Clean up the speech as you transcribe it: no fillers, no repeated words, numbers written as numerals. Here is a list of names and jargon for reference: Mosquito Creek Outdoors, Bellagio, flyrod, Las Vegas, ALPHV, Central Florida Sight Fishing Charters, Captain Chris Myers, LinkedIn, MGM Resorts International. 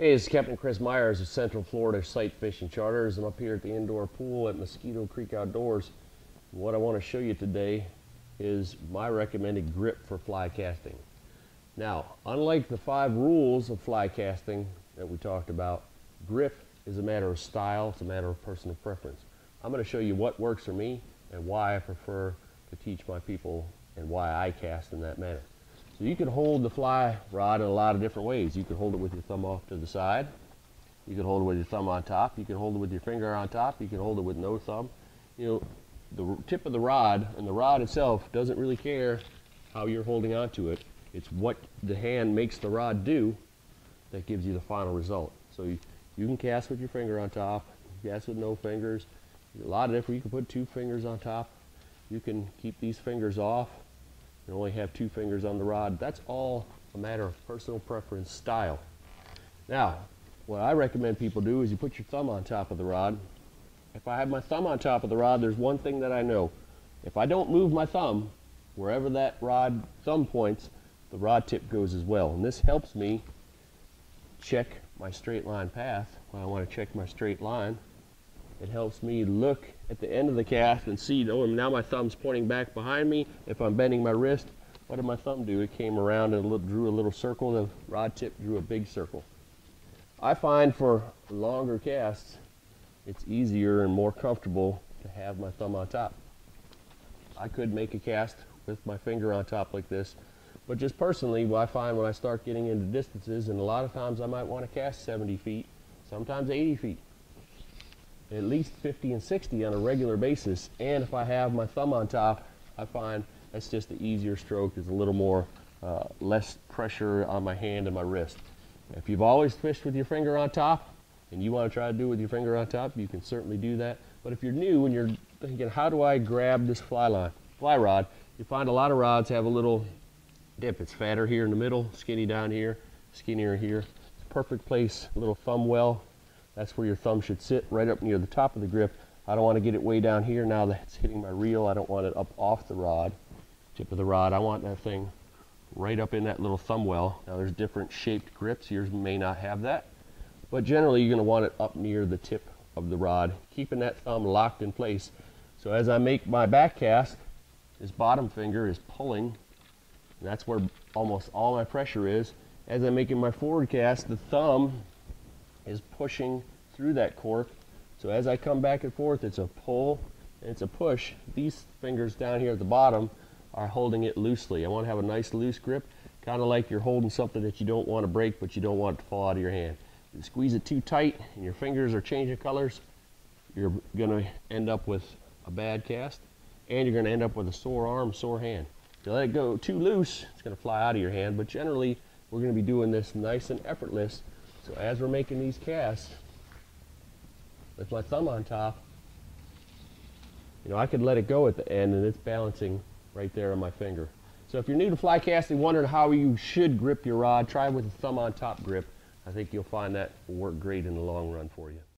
Hey, it's Captain Chris Myers of Central Florida Sight Fishing Charters. I'm up here at the indoor pool at Mosquito Creek Outdoors. What I want to show you today is my recommended grip for fly casting. Now, unlike the 5 rules of fly casting that we talked about, grip is a matter of style, it's a matter of personal preference. I'm going to show you what works for me and why I prefer to teach my people and why I cast in that manner. So you can hold the fly rod in a lot of different ways. You can hold it with your thumb off to the side. You can hold it with your thumb on top. You can hold it with your finger on top. You can hold it with no thumb. You know, the tip of the rod and the rod itself doesn't really care how you're holding onto it. It's what the hand makes the rod do that gives you the final result. So you can cast with your finger on top. You can cast with no fingers. A lot of different. You can put 2 fingers on top. You can keep these fingers off. You only have 2 fingers on the rod. That's all a matter of personal preference, style. Now, what I recommend people do is you put your thumb on top of the rod. If I have my thumb on top of the rod, there's one thing that I know. If I don't move my thumb, wherever that rod thumb points, the rod tip goes as well. And this helps me check my straight line path. When I want to check my straight line, it helps me look at the end of the cast and see, oh, now my thumb's pointing back behind me. If I'm bending my wrist, what did my thumb do? It came around and drew a little circle. The rod tip drew a big circle. I find for longer casts, it's easier and more comfortable to have my thumb on top. I could make a cast with my finger on top like this, but just personally, what I find when I start getting into distances, and a lot of times I might want to cast 70 feet, sometimes 80 feet. At least 50 and 60 on a regular basis, and if I have my thumb on top, I find that's just the easier stroke. There's a little more, less pressure on my hand and my wrist. If you've always fished with your finger on top, and you want to try to do it with your finger on top, you can certainly do that. But if you're new and you're thinking, how do I grab this fly rod? You find a lot of rods have a little dip. It's fatter here in the middle, skinny down here, skinnier here. It's a perfect place, a little thumb well. That's where your thumb should sit, right up near the top of the grip. I don't want to get it way down here now that it's hitting my reel. I don't want it up off the rod, tip of the rod. I want that thing right up in that little thumb well. Now there's different shaped grips. Yours may not have that, but generally you're going to want it up near the tip of the rod, keeping that thumb locked in place. So as I make my back cast, this bottom finger is pulling, and that's where almost all my pressure is. As I'm making my forward cast, the thumb is pushing through that cork. So as I come back and forth, it's a pull and it's a push. These fingers down here at the bottom are holding it loosely. I want to have a nice loose grip, kind of like you're holding something that you don't want to break, but you don't want it to fall out of your hand. If you squeeze it too tight and your fingers are changing colors, you're going to end up with a bad cast, and you're going to end up with a sore arm, sore hand. If you let it go too loose, it's going to fly out of your hand, but generally we're going to be doing this nice and effortless. So as we're making these casts, with my thumb on top, you know, I could let it go at the end and it's balancing right there on my finger. So if you're new to fly casting, wondering how you should grip your rod, try with the thumb on top grip. I think you'll find that will work great in the long run for you.